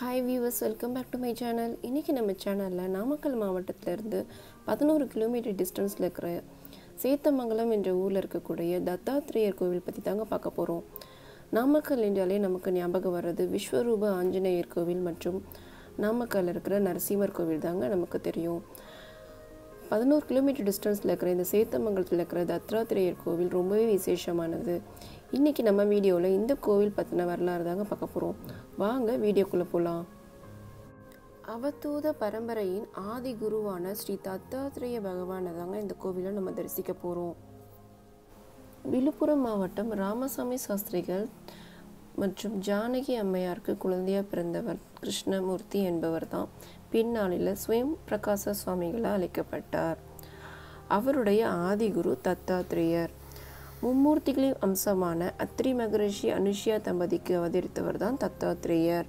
Hi viewers, welcome back to my channel. இன்னைக்கு நம்ம சேனல்ல நாமக்கல் மாவட்டத்துல இருந்து 11 km டிஸ்டன்ஸ்ல இருக்கிற சேத்தமங்கலம் என்ற ஊர்ல இருக்கக்கூடிய தத்தாத்ரேயர் கோவில் பத்தி தாங்க பார்க்க போறோம். நாமக்கல் என்றாலே நமக்கு ஞாபகம் வருது விஸ்வரூப ஆஞ்சனேயர் கோவில் மற்றும் நாமக்கல்ல இருக்கிற நரசிம்மர் கோவில் தாங்க நமக்கு தெரியும். 11 km டிஸ்டன்ஸ்ல இருக்கிற இந்த சேத்தமங்கலத்துல இருக்கிற தத்தாத்ரேயர் கோவில் ரொம்பவே விசேஷமானது. இன்னைக்கு நம்ம வீடியோல இந்த கோவில் பத்தின வரலாறு தாங்க பார்க்க போறோம். வாங்க வீடியோக்குள்ள போலாம். அவதூத பரம்பரையின் ஆதி குருவான ஸ்ரீ தத்தாத்ரேய பகவானை தாங்க இந்த கோவில நம்ம தரிசிக்க போறோம். விழுப்புரம் மாவட்டம் ராமசாமி சாஸ்திரிகள் மற்றும் ஜானகி அம்மையாருக்கு குழந்தையா பிறந்தவர் கிருஷ்ணமூர்த்தி என்பவர் தான் பின்னாளில் ஸ்வயம்பிரகாச சுவாமிகளால் அழைக்கப்பட்டார். அவருடைய ஆதி குரு தத்தாத்ரேயர். மும்மூர்த்திகளின் அம்சமான அத்ரி மகரிஷி அனுசூயா தம்பதிக்கு அவதரித்தவர் தான் தத்தாத்ரேயர்.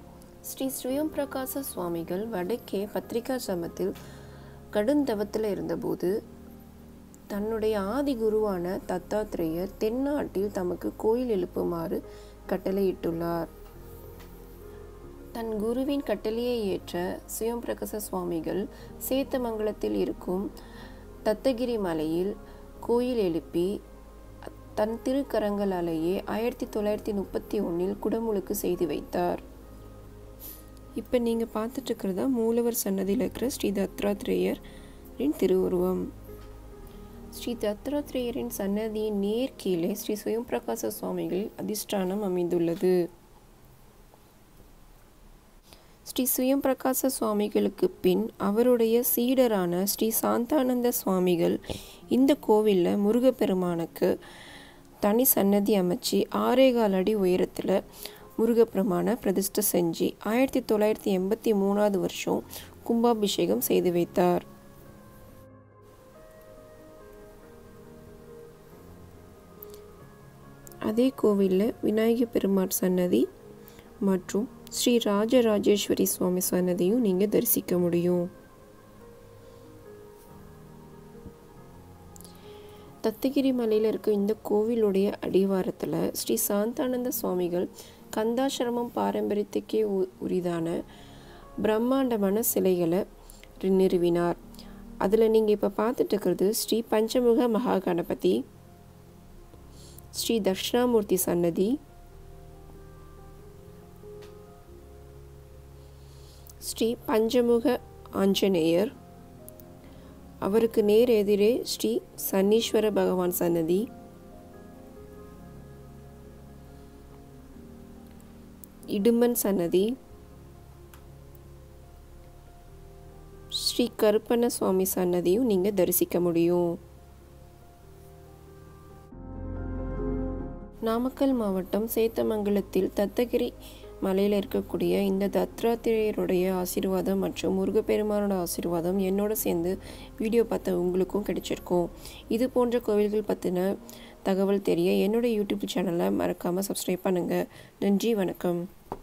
ஸ்ரீ ஸ்வயம்பிரகாச சுவாமிகள் வடக்கே பத்திரிகா சமத்தில் கடுந்தவத்தில் இருந்தபோது தன்னுடைய ஆதி குருவான தத்தாத்ரேயர் தென்னாட்டில் தமக்கு கோயில் எழுப்புமாறு கட்டளையிட்டுள்ளார். தன் குருவின் கட்டளையை ஏற்ற ஸ்வயம்பிரகாச சுவாமிகள் சேத்தமங்கலத்தில் இருக்கும் தத்தகிரி மலையில் கோயில் எழுப்பி தன் திருக்கரங்களாலேயே 1931 குடமுழுக்கு செய்து வைத்தார். இப்போ நீங்கள் பார்த்துட்டு இருக்கிறதா மூலவர் சன்னதியில் இருக்கிற ஸ்ரீ தத்தாத்ரேயரின் திருவுருவம். ஸ்ரீ தத்தாத்ரேயரின் சன்னதியின் நேர் கீழே ஸ்ரீ ஸ்வயம்பிரகாச சுவாமிகள் அதிஷ்டானம் அமைந்துள்ளது. ஸ்ரீ ஸ்வயம்பிரகாச சுவாமிகளுக்கு பின் அவருடைய சீடரான ஸ்ரீ சாந்தானந்த சுவாமிகள் இந்த கோவிலில் முருகப்பெருமானுக்கு தனி சன்னதி அமைச்சு 6.25 அடி உயரத்தில் முருகப்பெருமான பிரதிஷ்டை செஞ்சு 1983 வருஷம் கும்பாபிஷேகம் செய்து வைத்தார். அதே கோவிலில் விநாயகர் பெருமாள் சன்னதி மற்றும் ஸ்ரீ ராஜ ராஜேஸ்வரி சுவாமி சன்னதியும் நீங்கள் தரிசிக்க முடியும். தத்தகிரி மலையில் இருக்க இந்த கோவிலுடைய அடிவாரத்தில் ஸ்ரீ சாந்தானந்த சுவாமிகள் கந்தாசிரமம் பாரம்பரியத்துக்கே உரிதான பிரம்மாண்டமான சிலைகளை நிறுவினார். அதில் நீங்கள் இப்போ பார்த்துட்டு இருக்கிறது ஸ்ரீ பஞ்சமுக மகா கணபதி, ஸ்ரீ தட்சிணாமூர்த்தி சன்னதி, ஸ்ரீ பஞ்சமுக ஆஞ்சநேயர், அவருக்கு நேர் எதிரே ஸ்ரீ சன்னீஸ்வர பகவான் சன்னதி, இடுமன் சன்னதி, ஸ்ரீ கருப்பண்ண சுவாமி சன்னதியும் நீங்கள் தரிசிக்க முடியும். நாமக்கல் மாவட்டம் சேத்தமங்கலத்தில் தத்தகிரி மலையில் இருக்கக்கூடிய இந்த தத்தாத்ரேயருடைய ஆசீர்வாதம் மற்றும் முருகப்பெருமானோட ஆசீர்வாதம் என்னோட சேர்ந்து வீடியோ பார்த்த உங்களுக்கும் கிடைச்சிருக்கும். இது போன்ற கோவில்கள் பற்றின தகவல் தெரிய என்னோட யூடியூப் சேனலை மறக்காமல் சப்ஸ்கிரைப் பண்ணுங்கள். நன்றி, வணக்கம்.